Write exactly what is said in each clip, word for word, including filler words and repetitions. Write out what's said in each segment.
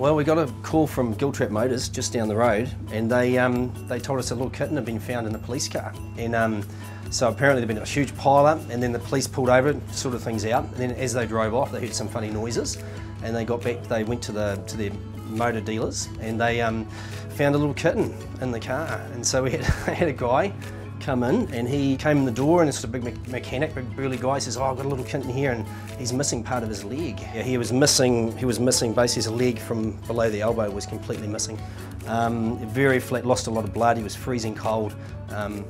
Well, we got a call from Giltrap Motors just down the road, and they um, they told us a little kitten had been found in the police car, and um, so apparently there'd been a huge pile-up, and then the police pulled over, sorted things out, and then as they drove off, they heard some funny noises, and they got back. They went to the to their motor dealers, and they um, found a little kitten in the car, and so we had, had a guy come in, and he came in the door, and it's a big me mechanic, big burly guy, says, "Oh, I've got a little kitten here, and he's missing part of his leg." Yeah, he was missing, he was missing basically his leg from below the elbow was completely missing. Um, very flat, lost a lot of blood. He was freezing cold, um,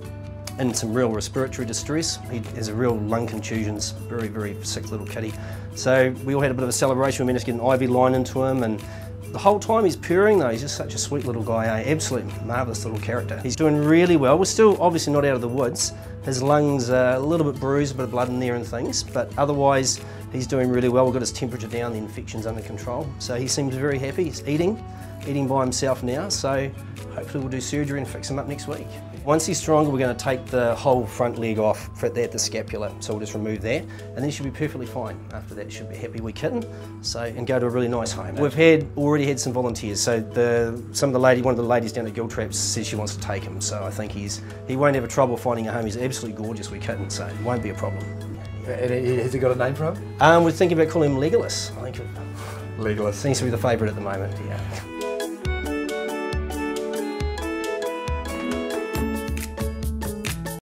in some real respiratory distress. He has a real lung contusions. Very, very sick little kitty. So we all had a bit of a celebration. We managed to get an I V line into him, and the whole time he's purring though, he's just such a sweet little guy, eh? Absolute marvellous little character. He's doing really well. We're still obviously not out of the woods. His lungs are a little bit bruised, a bit of blood in there and things, but otherwise he's doing really well. We've got his temperature down, the infection's under control. So he seems very happy. He's eating, eating by himself now, so hopefully we'll do surgery and fix him up next week. Once he's stronger, we're going to take the whole front leg off for that, the scapula, so we'll just remove that, and then he should be perfectly fine. After that, should be a happy wee kitten, so, and go to a really nice home. We've had, already had some volunteers, so the, some of the lady, one of the ladies down at Giltrap says she wants to take him, so I think he's, he won't have a trouble finding a home. He's an absolutely gorgeous wee kitten, so it won't be a problem. And has he got a name for him? Um, we're thinking about calling him Legolas, I think. Legolas. Seems to be the favourite at the moment, yeah.